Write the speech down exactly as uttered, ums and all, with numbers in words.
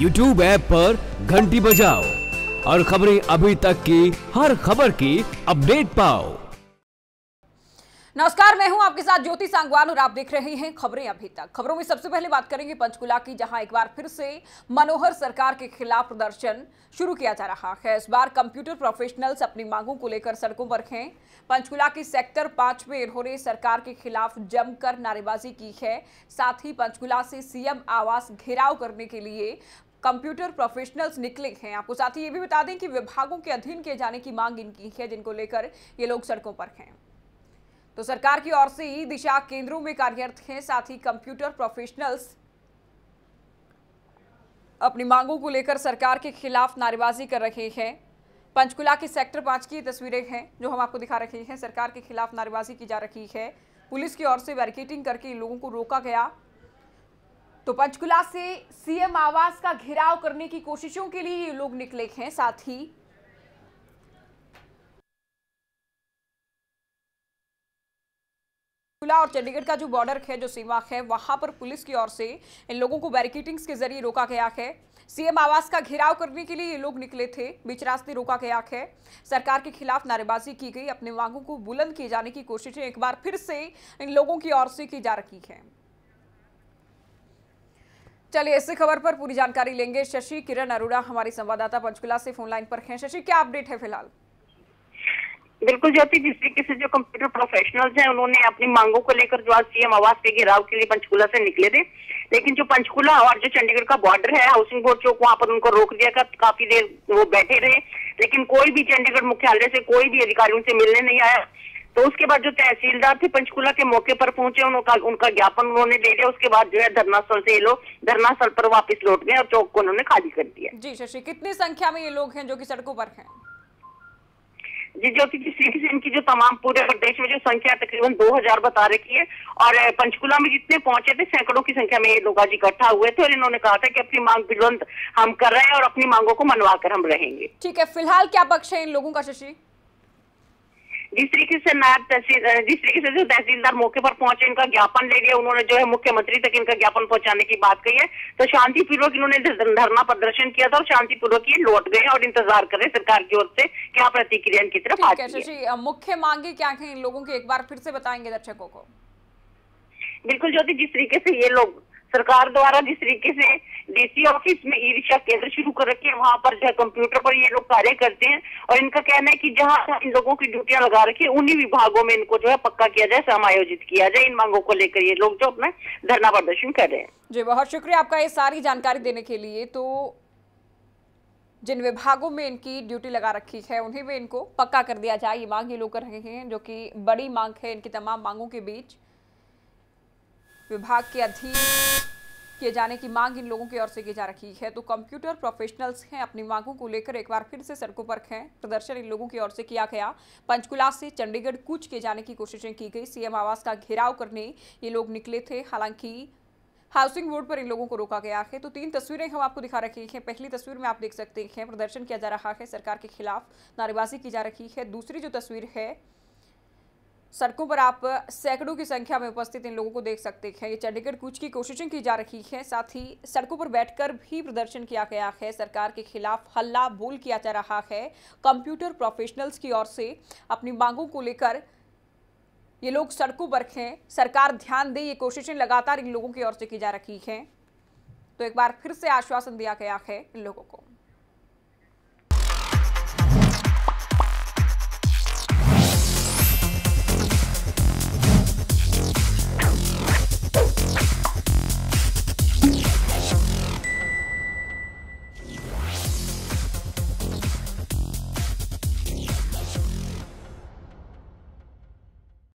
YouTube app पर घंटी बजाओ और खबरें अभी तक की हर खबर की अपडेट पाओ। नमस्कार, मैं हूं आपके साथ ज्योति सांगवान और आप देख रहे हैं खबरें अभी तक। खबरों में सबसे पहले बात करेंगे पंचकुला की, जहां एक बार फिर से मनोहर सरकार के खिलाफ प्रदर्शन शुरू किया जा रहा है। इस बार कंप्यूटर प्रोफेशनल्स अपनी मांगों को लेकर सड़कों पर हैं। पंचकुला की सेक्टर पांच में इन्होंने सरकार के खिलाफ जमकर नारेबाजी की है। साथ ही पंचकुला से सीएम आवास घेराव करने के लिए कंप्यूटर प्रोफेशनल्स निकले हैं। आपको साथ ही ये भी बता दें कि विभागों के अधीन किए जाने की मांग इनकी है, जिनको लेकर ये लोग सड़कों पर हैं। तो सरकार की ओर से ई दिशा केंद्रों में कार्यरत हैं। साथ ही कंप्यूटर प्रोफेशनल्स अपनी मांगों को लेकर सरकार के खिलाफ नारेबाजी कर रहे हैं। पंचकुला के सेक्टर पांच की तस्वीरें हैं जो हम आपको दिखा रहे हैं। सरकार के खिलाफ नारेबाजी की जा रही है। पुलिस की ओर से बैरिकेडिंग करके इन लोगों को रोका गया। तो पंचकुला से सीएम आवास का घेराव करने की कोशिशों के लिए ये लोग निकले हैं। साथ ही और चंडीगढ़ का जो बॉर्डर है, जो सीमा है, वहां पर पुलिस की ओर से इन लोगों को बैरिकेडिंग्स के जरिए रोका गया है। सीएम आवास का घेराव करने के लिए ये लोग निकले थे, बीच रास्ते रोका गया है। सरकार के खिलाफ नारेबाजी की गई। अपने मांगों को बुलंद किए जाने की कोशिशें एक बार फिर से इन लोगों की ओर से की जा रही है। चलिए इसी खबर पर पूरी जानकारी लेंगे। शशि किरण अरोड़ा हमारी संवाददाता पंचकुला से फोनलाइन पर है। शशि, क्या अपडेट है फिलहाल? बिल्कुल ज्योति, जिस तरीके से जो कंप्यूटर प्रोफेशनल्स हैं उन्होंने अपनी मांगों को लेकर जो आज सीएम आवास के घेराव के लिए पंचकुला से निकले थे, लेकिन जो पंचकुला और जो चंडीगढ़ का बॉर्डर है, हाउसिंग बोर्ड चौक, वहां पर उनको रोक दिया गया। काफी देर वो बैठे रहे, लेकिन कोई भी चंडीगढ़ मुख्यालय से कोई भी अधिकारी उनसे मिलने नहीं आया। तो उसके बाद जो तहसीलदार थे पंचकुला के मौके पर पहुंचे, उनका उनका ज्ञापन उन्होंने दे दिया। उसके बाद जो है धरना स्थल से ये लोग धरना स्थल पर वापस लौट गए और चौक को उन्होंने खाली कर दिया। जी शशि, कितनी संख्या में ये लोग हैं जो की सड़कों पर है? जी ज्योति, जिस तरीके से इनकी जो तमाम पूरे प्रदेश में जो संख्या तकरीबन दो हज़ार बता रखी है, और पंचकुला में जितने पहुंचे थे सैकड़ों की संख्या में ये लोग आज इकट्ठा हुए थे और इन्होंने कहा था कि अपनी मांग बुलंद हम कर रहे हैं और अपनी मांगों को मनवा कर हम रहेंगे। ठीक है, फिलहाल क्या पक्ष है इन लोगों का शशि? जिस तरीके से नायब तहसील जिस तरीके से जो तहसीलदार मौके पर पहुंचे, इनका ज्ञापन ले लिया, उन्होंने जो है मुख्यमंत्री तक इनका ज्ञापन पहुंचाने की बात कही है। तो शांतिपूर्वक इन्होंने धरना प्रदर्शन किया था और शांतिपूर्वक ये लौट गए और इंतजार कर रहे सरकार की ओर से क्या प्रतिक्रिया इनकी तरफ आती है। मुख्य मांगे क्या है इन लोगों की, एक बार फिर से बताएंगे दर्शकों को? बिल्कुल ज्योति, जिस तरीके से ये लोग सरकार द्वारा जिस तरीके से डीसी ऑफिस में ई रिक्शा केंद्र शुरू कर रखे हैं, वहां पर जो है कंप्यूटर पर ये लोग कार्य करते हैं और इनका कहना है कि जहां इन लोगों की ड्यूटियां लगा रखी है उन्हीं विभागों में इनको जो है पक्का किया जाए, समायोजित किया जाए। इन मांगों को लेकर ये लोग जो अपना धरना प्रदर्शन कर रहे हैं। जी बहुत शुक्रिया आपका ये सारी जानकारी देने के लिए। तो जिन विभागों में इनकी ड्यूटी लगा रखी है उन्हें भी इनको पक्का कर दिया जाए, ये मांग ये लोग कर रहे हैं, जो की बड़ी मांग है। इनकी तमाम मांगों के बीच विभाग के अधीन किए जाने की मांग इन लोगों की ओर से की जा रही है। तो कंप्यूटर प्रोफेशनल्स हैं, अपनी मांगों को लेकर एक बार फिर से सड़कों पर हैं। प्रदर्शन इन लोगों की ओर से किया गया। पंचकुला से चंडीगढ़ कूच किए जाने की कोशिशें की गई। सीएम आवास का घेराव करने ये लोग निकले थे, हालांकि हाउसिंग बोर्ड पर इन लोगों को रोका गया है। तो तीन तस्वीरें हम आपको दिखा रखी हैं। पहली तस्वीर में आप देख सकते हैं प्रदर्शन किया जा रहा है, सरकार के खिलाफ नारेबाजी की जा रही है। दूसरी जो तस्वीर है, सड़कों पर आप सैकड़ों की संख्या में उपस्थित इन लोगों को देख सकते हैं। ये चंडीगढ़ कूच की कोशिशें की जा रही है। साथ ही सड़कों पर बैठकर भी प्रदर्शन किया गया है। सरकार के खिलाफ हल्ला बोल किया जा रहा है। कंप्यूटर प्रोफेशनल्स की ओर से अपनी मांगों को लेकर ये लोग सड़कों पर हैं। सरकार ध्यान दे, ये कोशिशें लगातार इन लोगों की ओर से की जा रही हैं। तो एक बार फिर से आश्वासन दिया गया है इन लोगों को।